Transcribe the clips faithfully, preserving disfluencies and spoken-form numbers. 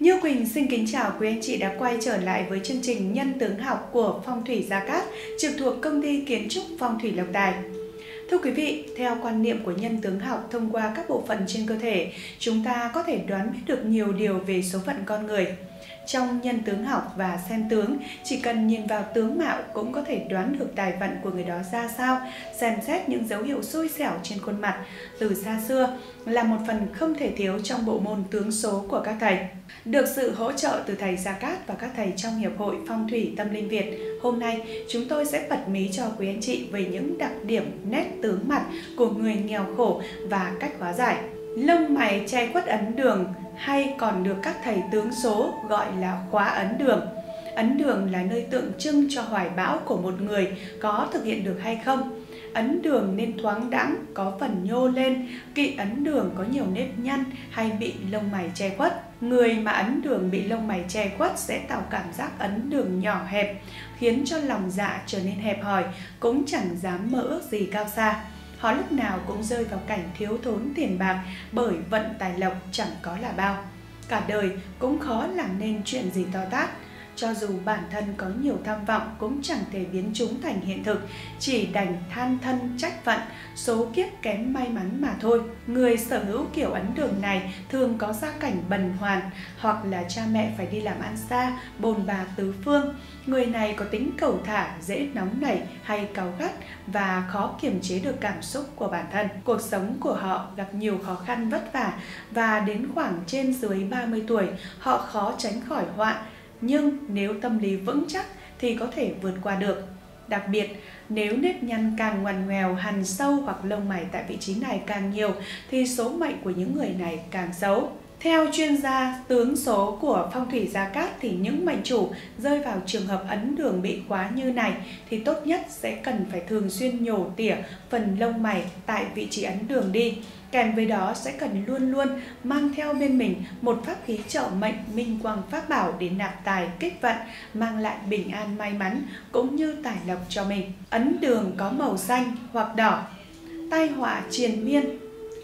Như Quỳnh xin kính chào quý anh chị đã quay trở lại với chương trình Nhân tướng học của Phong thủy Gia Cát trực thuộc Công ty Kiến trúc Phong thủy Lộc Tài. Thưa quý vị, theo quan niệm của nhân tướng học, thông qua các bộ phận trên cơ thể, chúng ta có thể đoán biết được nhiều điều về số phận con người. Trong nhân tướng học và xem tướng, chỉ cần nhìn vào tướng mạo cũng có thể đoán được tài vận của người đó ra sao, xem xét những dấu hiệu xui xẻo trên khuôn mặt. Từ xa xưa là một phần không thể thiếu trong bộ môn tướng số của các thầy. Được sự hỗ trợ từ thầy Gia Cát và các thầy trong Hiệp hội Phong thủy Tâm Linh Việt, hôm nay chúng tôi sẽ bật mí cho quý anh chị về những đặc điểm nét tướng mặt của người nghèo khổ và cách hóa giải. Lông mày che khuất ấn đường hay còn được các thầy tướng số gọi là khóa ấn đường. Ấn đường là nơi tượng trưng cho hoài bão của một người có thực hiện được hay không. Ấn đường nên thoáng đãng, có phần nhô lên, kỵ ấn đường có nhiều nếp nhăn hay bị lông mày che khuất. Người mà ấn đường bị lông mày che khuất sẽ tạo cảm giác ấn đường nhỏ hẹp, khiến cho lòng dạ trở nên hẹp hòi, cũng chẳng dám mơ ước gì cao xa. Họ lúc nào cũng rơi vào cảnh thiếu thốn tiền bạc bởi vận tài lộc chẳng có là bao. Cả đời cũng khó làm nên chuyện gì to tát. Cho dù bản thân có nhiều tham vọng cũng chẳng thể biến chúng thành hiện thực, chỉ đành than thân trách phận, số kiếp kém may mắn mà thôi. Người sở hữu kiểu ấn đường này thường có gia cảnh bần hoàn, hoặc là cha mẹ phải đi làm ăn xa, bồn bà tứ phương. Người này có tính cầu thả, dễ nóng nảy hay cáu gắt và khó kiềm chế được cảm xúc của bản thân. Cuộc sống của họ gặp nhiều khó khăn vất vả và đến khoảng trên dưới ba mươi tuổi họ khó tránh khỏi họa. Nhưng nếu tâm lý vững chắc thì có thể vượt qua được. Đặc biệt, nếu nếp nhăn càng ngoằn ngoèo, hằn sâu hoặc lông mày tại vị trí này càng nhiều thì số mệnh của những người này càng xấu. Theo chuyên gia tướng số của Phong thủy Gia Cát thì những mệnh chủ rơi vào trường hợp ấn đường bị khóa như này thì tốt nhất sẽ cần phải thường xuyên nhổ tỉa phần lông mày tại vị trí ấn đường đi. Kèm với đó sẽ cần luôn luôn mang theo bên mình một pháp khí trợ mệnh Minh Quang pháp bảo để nạp tài kích vận, mang lại bình an may mắn cũng như tài lộc cho mình. Ấn đường có màu xanh hoặc đỏ, tai họa triền miên.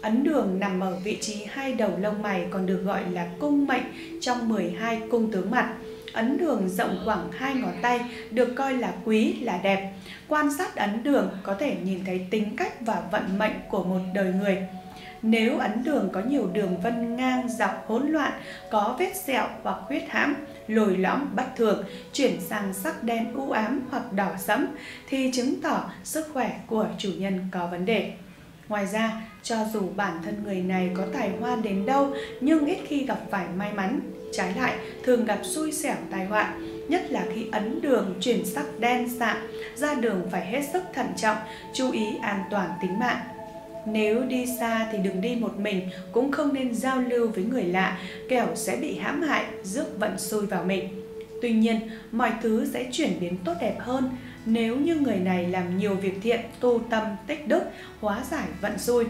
Ấn đường nằm ở vị trí hai đầu lông mày còn được gọi là cung mệnh trong mười hai cung tướng mặt. Ấn đường rộng khoảng hai ngón tay được coi là quý, là đẹp. Quan sát ấn đường có thể nhìn thấy tính cách và vận mệnh của một đời người. Nếu ấn đường có nhiều đường vân ngang dọc hỗn loạn, có vết sẹo hoặc huyết hãm, lồi lõm bất thường, chuyển sang sắc đen u ám hoặc đỏ sẫm thì chứng tỏ sức khỏe của chủ nhân có vấn đề. Ngoài ra, cho dù bản thân người này có tài hoa đến đâu nhưng ít khi gặp phải may mắn, trái lại thường gặp xui xẻo tai họa, nhất là khi ấn đường chuyển sắc đen sạm, ra đường phải hết sức thận trọng, chú ý an toàn tính mạng. Nếu đi xa thì đừng đi một mình, cũng không nên giao lưu với người lạ, kẻo sẽ bị hãm hại, rước vận xui vào mình. Tuy nhiên, mọi thứ sẽ chuyển biến tốt đẹp hơn nếu như người này làm nhiều việc thiện, tu tâm, tích đức, hóa giải vận xui.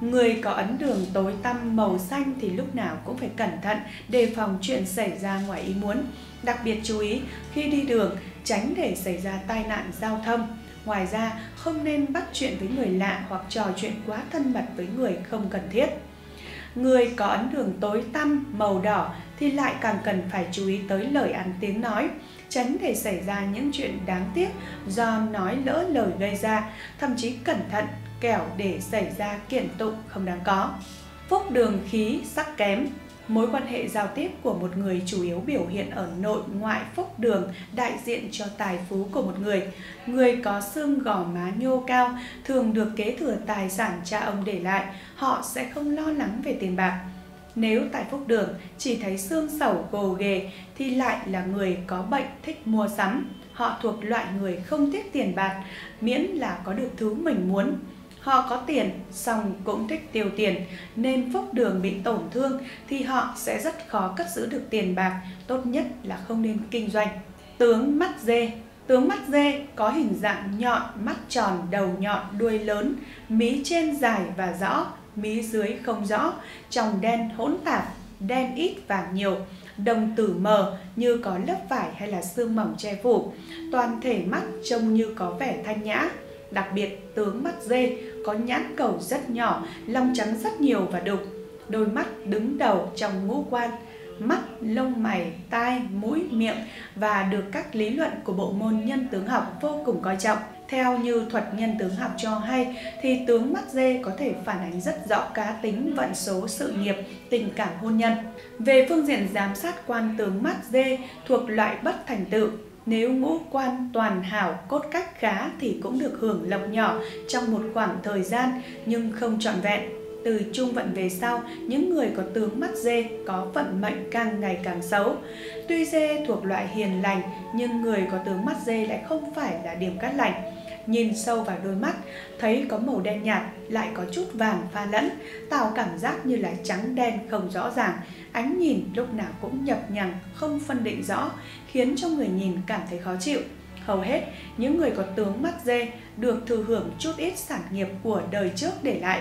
Người có ấn đường tối tăm màu xanh thì lúc nào cũng phải cẩn thận, đề phòng chuyện xảy ra ngoài ý muốn. Đặc biệt chú ý khi đi đường, tránh để xảy ra tai nạn giao thông. Ngoài ra, không nên bắt chuyện với người lạ hoặc trò chuyện quá thân mật với người không cần thiết. Người có ấn đường tối tăm, màu đỏ thì lại càng cần phải chú ý tới lời ăn tiếng nói, tránh để xảy ra những chuyện đáng tiếc do nói lỡ lời gây ra, thậm chí cẩn thận kẻo để xảy ra kiện tụng không đáng có. Phúc đường khí sắc kém. Mối quan hệ giao tiếp của một người chủ yếu biểu hiện ở nội ngoại phúc đường, đại diện cho tài phú của một người. Người có xương gò má nhô cao thường được kế thừa tài sản cha ông để lại, họ sẽ không lo lắng về tiền bạc. Nếu tại phúc đường chỉ thấy xương sẩu gồ ghề thì lại là người có bệnh thích mua sắm, họ thuộc loại người không tiếc tiền bạc miễn là có được thứ mình muốn. Họ có tiền, xong cũng thích tiêu tiền, nên phúc đường bị tổn thương thì họ sẽ rất khó cất giữ được tiền bạc, tốt nhất là không nên kinh doanh. Tướng mắt dê. Tướng mắt dê có hình dạng nhọn, mắt tròn, đầu nhọn, đuôi lớn, mí trên dài và rõ, mí dưới không rõ, tròng đen hỗn tạp, đen ít vàng nhiều, đồng tử mờ như có lớp vải hay là sương mỏng che phủ, toàn thể mắt trông như có vẻ thanh nhã. Đặc biệt, tướng mắt dê có nhãn cầu rất nhỏ, lòng trắng rất nhiều và đục, đôi mắt đứng đầu trong ngũ quan. mắt, lông mày, tai, mũi, miệng và được các lý luận của bộ môn nhân tướng học vô cùng coi trọng. Theo như thuật nhân tướng học cho hay thì tướng mắt dê có thể phản ánh rất rõ cá tính, vận số, sự nghiệp, tình cảm hôn nhân. Về phương diện giám sát quan tướng mắt dê thuộc loại bất thành tựu. Nếu ngũ quan toàn hảo, cốt cách khá thì cũng được hưởng lộc nhỏ trong một khoảng thời gian nhưng không trọn vẹn. Từ trung vận về sau, những người có tướng mắt dê có vận mệnh càng ngày càng xấu. Tuy dê thuộc loại hiền lành, nhưng người có tướng mắt dê lại không phải là điểm cát lành. Nhìn sâu vào đôi mắt, thấy có màu đen nhạt, lại có chút vàng pha lẫn, tạo cảm giác như là trắng đen không rõ ràng. Ánh nhìn lúc nào cũng nhập nhằng, không phân định rõ, khiến cho người nhìn cảm thấy khó chịu. Hầu hết, những người có tướng mắt dê được thừa hưởng chút ít sản nghiệp của đời trước để lại.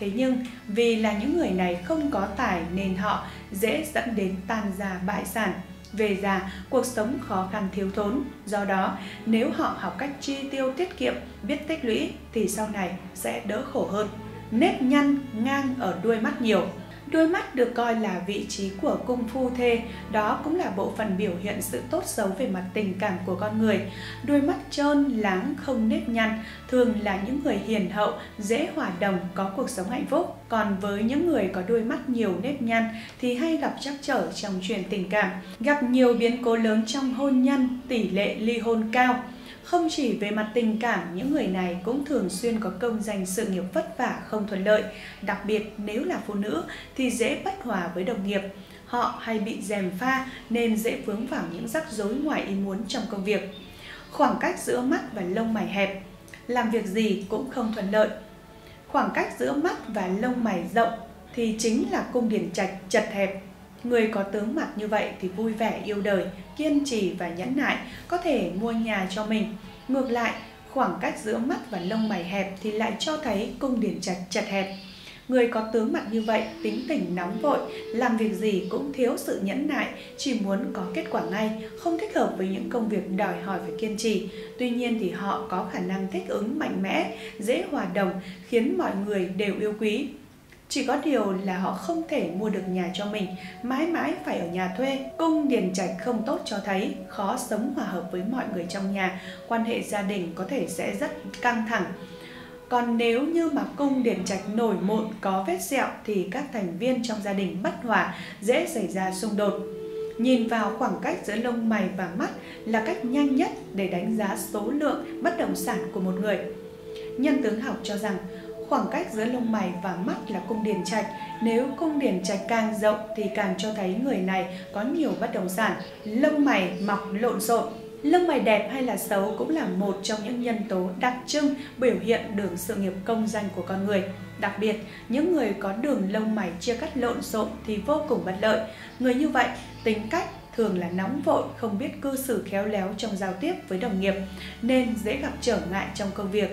Thế nhưng vì là những người này không có tài nên họ dễ dẫn đến tan gia bại sản. Về già, cuộc sống khó khăn thiếu thốn. Do đó, nếu họ học cách chi tiêu tiết kiệm, biết tích lũy thì sau này sẽ đỡ khổ hơn. Nếp nhăn ngang ở đuôi mắt nhiều. Đuôi mắt được coi là vị trí của cung phu thê, đó cũng là bộ phận biểu hiện sự tốt xấu về mặt tình cảm của con người. Đuôi mắt trơn, láng, không nếp nhăn, thường là những người hiền hậu, dễ hòa đồng, có cuộc sống hạnh phúc. Còn với những người có đuôi mắt nhiều nếp nhăn thì hay gặp trắc trở trong chuyện tình cảm, gặp nhiều biến cố lớn trong hôn nhân, tỷ lệ ly hôn cao. Không chỉ về mặt tình cảm, những người này cũng thường xuyên có công danh sự nghiệp vất vả không thuận lợi, đặc biệt nếu là phụ nữ thì dễ bất hòa với đồng nghiệp. Họ hay bị gièm pha nên dễ vướng vào những rắc rối ngoài ý muốn trong công việc. Khoảng cách giữa mắt và lông mày hẹp, làm việc gì cũng không thuận lợi. Khoảng cách giữa mắt và lông mày rộng thì chính là cung điển trạch chật hẹp. Người có tướng mặt như vậy thì vui vẻ yêu đời, kiên trì và nhẫn nại, có thể mua nhà cho mình. Ngược lại, khoảng cách giữa mắt và lông mày hẹp thì lại cho thấy cung điển trạch chật hẹp. Người có tướng mặt như vậy tính tình nóng vội, làm việc gì cũng thiếu sự nhẫn nại, chỉ muốn có kết quả ngay, không thích hợp với những công việc đòi hỏi phải kiên trì. Tuy nhiên thì họ có khả năng thích ứng mạnh mẽ, dễ hòa đồng, khiến mọi người đều yêu quý. Chỉ có điều là họ không thể mua được nhà cho mình, mãi mãi phải ở nhà thuê. Cung điển trạch không tốt cho thấy, khó sống hòa hợp với mọi người trong nhà, quan hệ gia đình có thể sẽ rất căng thẳng. Còn nếu như mà cung điển trạch nổi mụn, có vết sẹo thì các thành viên trong gia đình bất hòa, dễ xảy ra xung đột. Nhìn vào khoảng cách giữa lông mày và mắt là cách nhanh nhất để đánh giá số lượng bất động sản của một người. Nhân tướng học cho rằng, khoảng cách giữa lông mày và mắt là cung điển trạch. Nếu cung điển trạch càng rộng thì càng cho thấy người này có nhiều bất động sản. Lông mày mọc lộn xộn. Lông mày đẹp hay là xấu cũng là một trong những nhân tố đặc trưng biểu hiện đường sự nghiệp công danh của con người. Đặc biệt, những người có đường lông mày chia cắt lộn xộn thì vô cùng bất lợi. Người như vậy, tính cách thường là nóng vội, không biết cư xử khéo léo trong giao tiếp với đồng nghiệp, nên dễ gặp trở ngại trong công việc.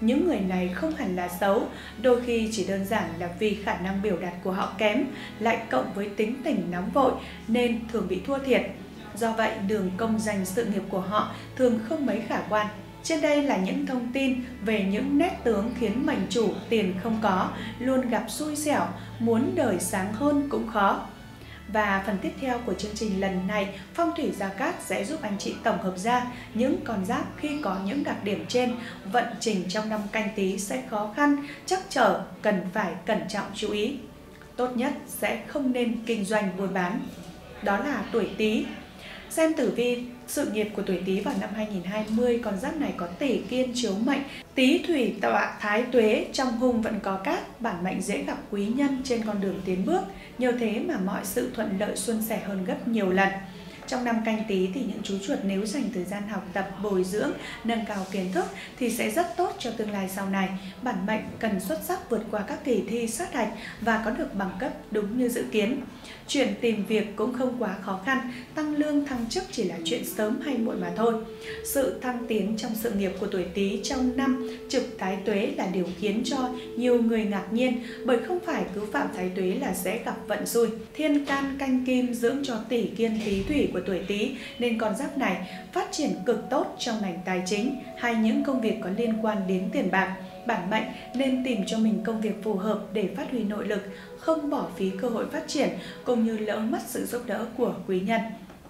Những người này không hẳn là xấu, đôi khi chỉ đơn giản là vì khả năng biểu đạt của họ kém, lại cộng với tính tình nóng vội nên thường bị thua thiệt. Do vậy, đường công danh sự nghiệp của họ thường không mấy khả quan. Trên đây là những thông tin về những nét tướng khiến mệnh chủ tiền không có, luôn gặp xui xẻo, muốn đời sáng hơn cũng khó. Và phần tiếp theo của chương trình lần này, Phong thủy Gia Cát sẽ giúp anh chị tổng hợp ra những con giáp khi có những đặc điểm trên, vận trình trong năm Canh Tí sẽ khó khăn, trắc trở, cần phải cẩn trọng chú ý. Tốt nhất sẽ không nên kinh doanh buôn bán. Đó là tuổi Tí. Xem tử vi sự nghiệp của tuổi Tí vào năm hai nghìn không trăm hai mươi, con giáp này có tỷ kiên chiếu mệnh, Tí thủy tọa thái tuế, trong hung vẫn có cát, bản mệnh dễ gặp quý nhân trên con đường tiến bước, nhờ thế mà mọi sự thuận lợi suôn sẻ hơn gấp nhiều lần. Trong năm Canh Tí thì những chú chuột nếu dành thời gian học tập, bồi dưỡng, nâng cao kiến thức thì sẽ rất tốt cho tương lai sau này. Bản mệnh cần xuất sắc vượt qua các kỳ thi sát hạch và có được bằng cấp đúng như dự kiến. Chuyện tìm việc cũng không quá khó khăn, tăng lương thăng chức chỉ là chuyện sớm hay muộn mà thôi. Sự thăng tiến trong sự nghiệp của tuổi Tí trong năm trực thái tuế là điều khiến cho nhiều người ngạc nhiên, bởi không phải cứ phạm thái tuế là sẽ gặp vận xui. Thiên can canh kim dưỡng cho tỷ kiên Tí thủy của tuổi Tí nên con giáp này phát triển cực tốt trong ngành tài chính hay những công việc có liên quan đến tiền bạc. bản mệnh nên tìm cho mình công việc phù hợp để phát huy nội lực, không bỏ phí cơ hội phát triển cũng như lỡ mất sự giúp đỡ của quý nhân.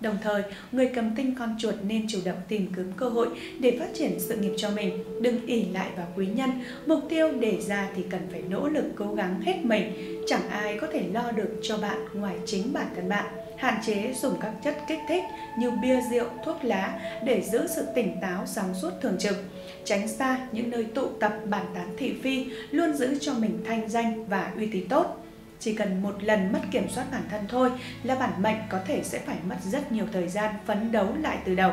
Đồng thời, người cầm tinh con chuột nên chủ động tìm kiếm cơ hội để phát triển sự nghiệp cho mình, đừng ỷ lại vào quý nhân. Mục tiêu đề ra thì cần phải nỗ lực cố gắng hết mình, chẳng ai có thể lo được cho bạn ngoài chính bản thân bạn. Hạn chế dùng các chất kích thích như bia rượu, thuốc lá để giữ sự tỉnh táo sáng suốt thường trực. Tránh xa những nơi tụ tập bàn tán thị phi, luôn giữ cho mình thanh danh và uy tín tốt. Chỉ cần một lần mất kiểm soát bản thân thôi là bản mệnh có thể sẽ phải mất rất nhiều thời gian phấn đấu lại từ đầu.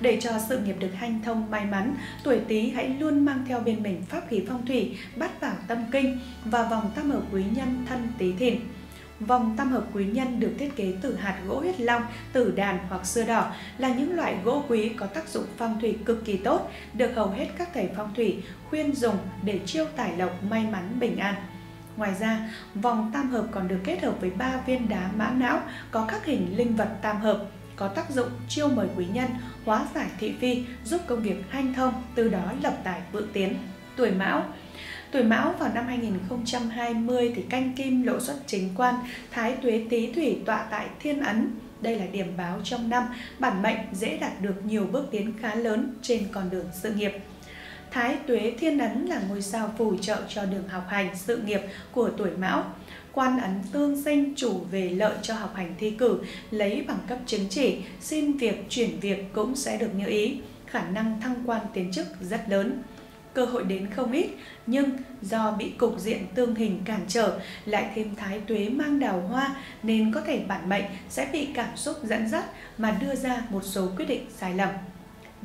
Để cho sự nghiệp được hanh thông may mắn, tuổi Tý hãy luôn mang theo bên mình pháp khí phong thủy, bát bảo tâm kinh và vòng tam hợp quý nhân thân Tý Thìn. Vòng tam hợp quý nhân được thiết kế từ hạt gỗ huyết long, tử đàn hoặc sưa đỏ, là những loại gỗ quý có tác dụng phong thủy cực kỳ tốt, được hầu hết các thầy phong thủy khuyên dùng để chiêu tài lộc, may mắn, bình an. Ngoài ra, vòng tam hợp còn được kết hợp với ba viên đá mã não có các hình linh vật tam hợp, có tác dụng chiêu mời quý nhân, hóa giải thị phi, giúp công việc hanh thông, từ đó lập tài vượng tiến. Tuổi Mão. Tuổi Mão vào năm hai nghìn không trăm hai mươi thì canh kim lộ xuất chính quan, thái tuế Tý thủy tọa tại thiên ấn. Đây là điểm báo trong năm, bản mệnh dễ đạt được nhiều bước tiến khá lớn trên con đường sự nghiệp. Thái tuế thiên ấn là ngôi sao phù trợ cho đường học hành, sự nghiệp của tuổi Mão. Quan ấn tương sinh chủ về lợi cho học hành thi cử, lấy bằng cấp chứng chỉ, xin việc, chuyển việc cũng sẽ được như ý. Khả năng thăng quan tiến chức rất lớn. Cơ hội đến không ít, nhưng do bị cục diện tương hình cản trở, lại thêm thái tuế mang đào hoa nên có thể bản mệnh sẽ bị cảm xúc dẫn dắt mà đưa ra một số quyết định sai lầm.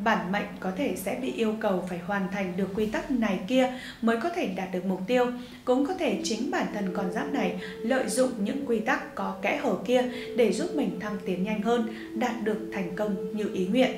Bản mệnh có thể sẽ bị yêu cầu phải hoàn thành được quy tắc này kia mới có thể đạt được mục tiêu. Cũng có thể chính bản thân con giáp này lợi dụng những quy tắc có kẽ hở kia để giúp mình thăng tiến nhanh hơn, đạt được thành công như ý nguyện.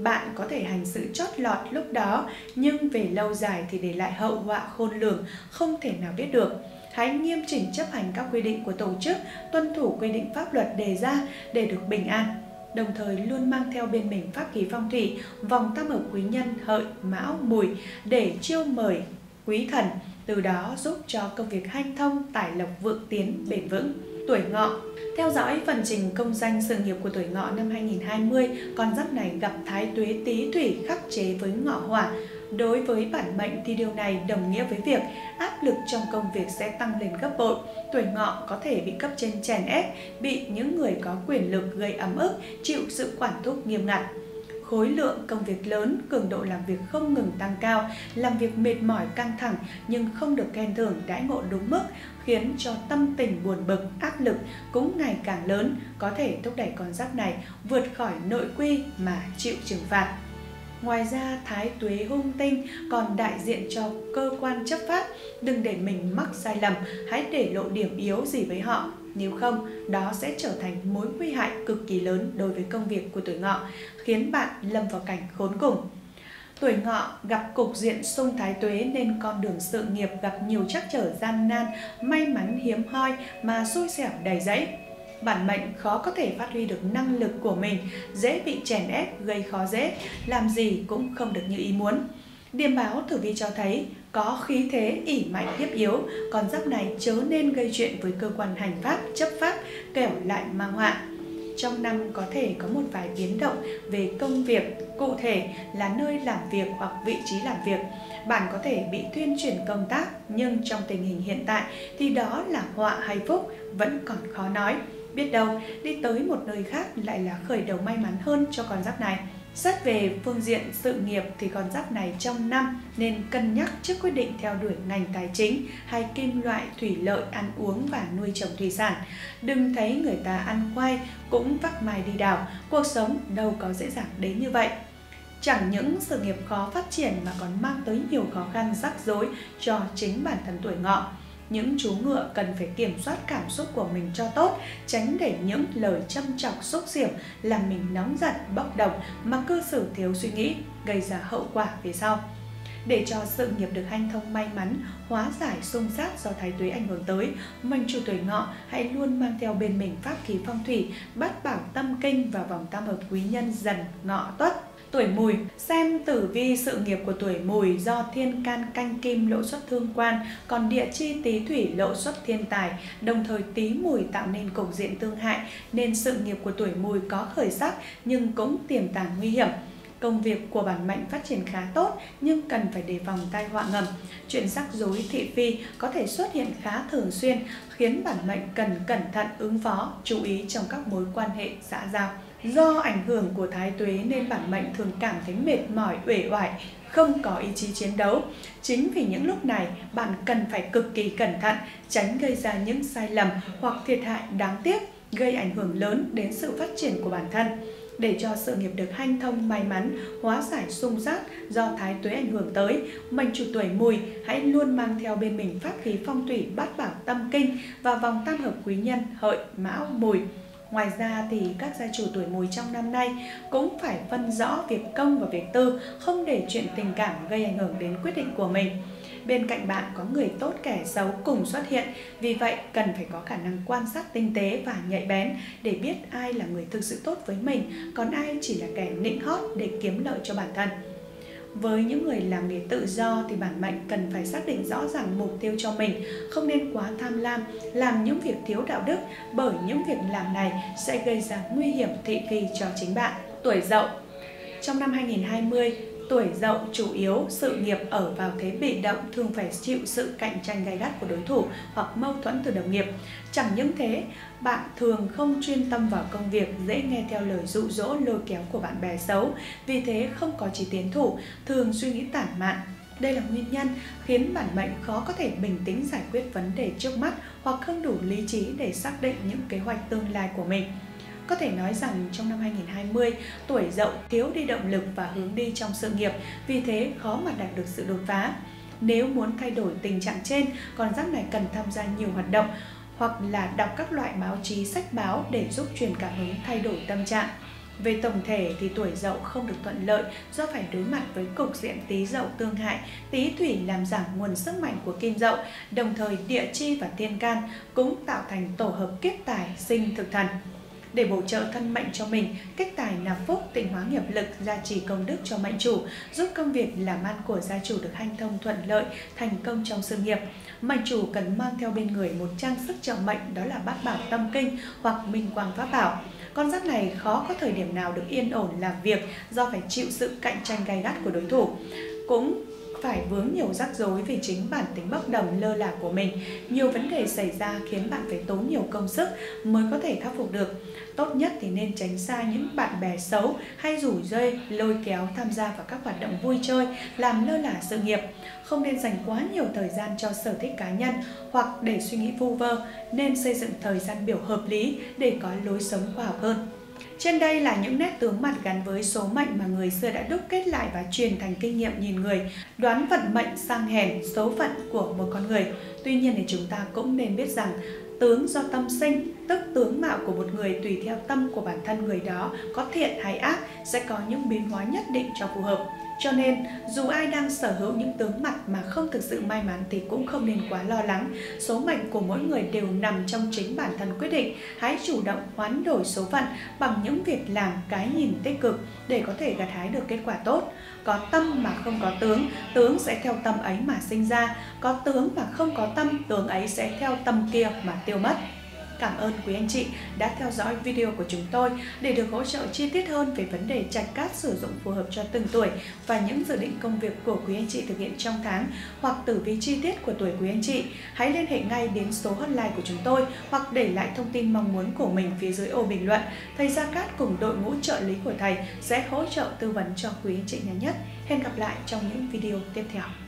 Bạn có thể hành sự chót lọt lúc đó, nhưng về lâu dài thì để lại hậu họa khôn lường, không thể nào biết được. Hãy nghiêm chỉnh chấp hành các quy định của tổ chức, tuân thủ quy định pháp luật đề ra để được bình an. Đồng thời luôn mang theo bên mình pháp khí phong thủy, vòng tam hợp quý nhân Hợi, Mão, Mùi để chiêu mời quý thần, từ đó giúp cho công việc hanh thông, tài lộc vượng tiến, bền vững. Tuổi Ngọ. Theo dõi phần trình công danh sự nghiệp của tuổi Ngọ năm hai nghìn không trăm hai mươi, con giáp này gặp thái tuế Tý thủy khắc chế với ngọ hỏa. Đối với bản mệnh thì điều này đồng nghĩa với việc áp lực trong công việc sẽ tăng lên gấp bội. Tuổi Ngọ có thể bị cấp trên chèn ép, bị những người có quyền lực gây ấm ức, chịu sự quản thúc nghiêm ngặt. Khối lượng công việc lớn, cường độ làm việc không ngừng tăng cao, làm việc mệt mỏi căng thẳng nhưng không được khen thưởng đãi ngộ đúng mức, khiến cho tâm tình buồn bực, áp lực cũng ngày càng lớn, có thể thúc đẩy con giáp này vượt khỏi nội quy mà chịu trừng phạt. Ngoài ra, thái tuế hung tinh còn đại diện cho cơ quan chấp pháp, đừng để mình mắc sai lầm, hãy để lộ điểm yếu gì với họ. Nếu không, đó sẽ trở thành mối nguy hại cực kỳ lớn đối với công việc của tuổi Ngọ, khiến bạn lâm vào cảnh khốn cùng. Tuổi Ngọ gặp cục diện xung thái tuế nên con đường sự nghiệp gặp nhiều trắc trở gian nan, may mắn hiếm hoi mà xui xẻo đầy rẫy. Bản mệnh khó có thể phát huy được năng lực của mình, dễ bị chèn ép, gây khó dễ, làm gì cũng không được như ý muốn. Điểm báo tử vi cho thấy có khí thế ỷ mạnh hiếp yếu, con giáp này chớ nên gây chuyện với cơ quan hành pháp, chấp pháp, kẻo lại mang họa. Trong năm có thể có một vài biến động về công việc, cụ thể là nơi làm việc hoặc vị trí làm việc. Bạn có thể bị thuyên chuyển công tác, nhưng trong tình hình hiện tại thì đó là họa hay phúc vẫn còn khó nói. Biết đâu đi tới một nơi khác lại là khởi đầu may mắn hơn cho con giáp này. Xét về phương diện sự nghiệp thì con giáp này trong năm nên cân nhắc trước quyết định theo đuổi ngành tài chính hay kim loại, thủy lợi, ăn uống và nuôi trồng thủy sản. Đừng thấy người ta ăn khoai cũng vác mai đi đào, cuộc sống đâu có dễ dàng đến như vậy. Chẳng những sự nghiệp khó phát triển mà còn mang tới nhiều khó khăn rắc rối cho chính bản thân tuổi Ngọ. Những chú ngựa cần phải kiểm soát cảm xúc của mình cho tốt, tránh để những lời châm chọc xúc xỉm làm mình nóng giận, bốc đồng mà cư xử thiếu suy nghĩ, gây ra hậu quả về sau. Để cho sự nghiệp được hanh thông may mắn, hóa giải xung sát do thái tuế ảnh hưởng tới, mệnh chủ tuổi Ngọ hãy luôn mang theo bên mình pháp khí phong thủy, bát bảo tâm kinh và vòng tam hợp quý nhân Dần, Ngọ, Tuất. Tuổi Mùi, xem tử vi sự nghiệp của tuổi Mùi do thiên can canh kim lộ xuất thương quan, còn địa chi Tý thủy lộ xuất thiên tài, đồng thời Tý Mùi tạo nên cục diện tương hại nên sự nghiệp của tuổi Mùi có khởi sắc nhưng cũng tiềm tàng nguy hiểm. Công việc của bản mệnh phát triển khá tốt nhưng cần phải đề phòng tai họa ngầm. Chuyện rắc rối thị phi có thể xuất hiện khá thường xuyên khiến bản mệnh cần cẩn thận ứng phó, chú ý trong các mối quan hệ xã giao. Do ảnh hưởng của thái tuế nên bản mệnh thường cảm thấy mệt mỏi, uể oải, không có ý chí chiến đấu. Chính vì những lúc này, bạn cần phải cực kỳ cẩn thận, tránh gây ra những sai lầm hoặc thiệt hại đáng tiếc, gây ảnh hưởng lớn đến sự phát triển của bản thân. Để cho sự nghiệp được hanh thông, may mắn, hóa giải xung sát do thái tuế ảnh hưởng tới, mệnh chủ tuổi Mùi hãy luôn mang theo bên mình pháp khí phong thủy Bát Bảo Tâm Kinh và vòng tam hợp Quý Nhân, Hợi, Mão, Mùi. Ngoài ra thì các gia chủ tuổi Mùi trong năm nay cũng phải phân rõ việc công và việc tư, không để chuyện tình cảm gây ảnh hưởng đến quyết định của mình. Bên cạnh bạn có người tốt kẻ xấu cùng xuất hiện, vì vậy cần phải có khả năng quan sát tinh tế và nhạy bén để biết ai là người thực sự tốt với mình, còn ai chỉ là kẻ nịnh hót để kiếm lợi cho bản thân. Với những người làm nghề tự do thì bản mệnh cần phải xác định rõ ràng mục tiêu cho mình, không nên quá tham lam, làm những việc thiếu đạo đức, bởi những việc làm này sẽ gây ra nguy hiểm thị phi cho chính bạn. Tuổi Dậu. Trong năm hai nghìn không trăm hai mươi, tuổi Dậu chủ yếu sự nghiệp ở vào thế bị động, thường phải chịu sự cạnh tranh gay gắt của đối thủ hoặc mâu thuẫn từ đồng nghiệp. Chẳng những thế, bạn thường không chuyên tâm vào công việc, dễ nghe theo lời dụ dỗ lôi kéo của bạn bè xấu, vì thế không có chí tiến thủ, thường suy nghĩ tản mạn. Đây là nguyên nhân khiến bản mệnh khó có thể bình tĩnh giải quyết vấn đề trước mắt hoặc không đủ lý trí để xác định những kế hoạch tương lai của mình. Có thể nói rằng trong năm hai nghìn không trăm hai mươi, tuổi Dậu thiếu đi động lực và hướng đi trong sự nghiệp, vì thế khó mà đạt được sự đột phá. Nếu muốn thay đổi tình trạng trên, con giáp này cần tham gia nhiều hoạt động hoặc là đọc các loại báo chí, sách báo để giúp truyền cảm hứng thay đổi tâm trạng. Về tổng thể thì tuổi Dậu không được thuận lợi do phải đối mặt với cục diện Tý Dậu tương hại, Tý thủy làm giảm nguồn sức mạnh của Kim Dậu, đồng thời địa chi và thiên can cũng tạo thành tổ hợp kiếp tài sinh thực thần. Để bổ trợ thân mệnh cho mình, cách tài nạp phúc, tịnh hóa nghiệp lực, gia trì công đức cho mệnh chủ, giúp công việc làm ăn của gia chủ được hanh thông thuận lợi, thành công trong sự nghiệp. Mệnh chủ cần mang theo bên người một trang sức trợ mệnh, đó là Bát Bảo Tâm Kinh hoặc Minh Quang Pháp Bảo. Con giáp này khó có thời điểm nào được yên ổn làm việc do phải chịu sự cạnh tranh gay gắt của đối thủ. Cũng phải vướng nhiều rắc rối vì chính bản tính bốc đồng lơ là của mình. Nhiều vấn đề xảy ra khiến bạn phải tốn nhiều công sức mới có thể khắc phục được. Tốt nhất thì nên tránh xa những bạn bè xấu hay rủ rê lôi kéo tham gia vào các hoạt động vui chơi, làm lơ là sự nghiệp. Không nên dành quá nhiều thời gian cho sở thích cá nhân hoặc để suy nghĩ vu vơ, nên xây dựng thời gian biểu hợp lý để có lối sống khoa học hơn. Trên đây là những nét tướng mặt gắn với số mệnh mà người xưa đã đúc kết lại và truyền thành kinh nghiệm nhìn người, đoán vận mệnh, sang hèn, số phận của một con người. Tuy nhiên thì chúng ta cũng nên biết rằng tướng do tâm sinh, tức tướng mạo của một người tùy theo tâm của bản thân người đó, có thiện hay ác, sẽ có những biến hóa nhất định cho phù hợp. Cho nên, dù ai đang sở hữu những tướng mặt mà không thực sự may mắn thì cũng không nên quá lo lắng. Số mệnh của mỗi người đều nằm trong chính bản thân quyết định. Hãy chủ động hoán đổi số phận bằng những việc làm, cái nhìn tích cực để có thể gặt hái được kết quả tốt. Có tâm mà không có tướng, tướng sẽ theo tâm ấy mà sinh ra. Có tướng mà không có tâm, tướng ấy sẽ theo tâm kia mà tiêu mất. Cảm ơn quý anh chị đã theo dõi video của chúng tôi. Để được hỗ trợ chi tiết hơn về vấn đề trạch cát sử dụng phù hợp cho từng tuổi và những dự định công việc của quý anh chị thực hiện trong tháng hoặc tử vi chi tiết của tuổi quý anh chị, hãy liên hệ ngay đến số hotline của chúng tôi hoặc để lại thông tin mong muốn của mình phía dưới ô bình luận. Thầy Gia Cát cùng đội ngũ trợ lý của thầy sẽ hỗ trợ tư vấn cho quý anh chị nhanh nhất. Hẹn gặp lại trong những video tiếp theo.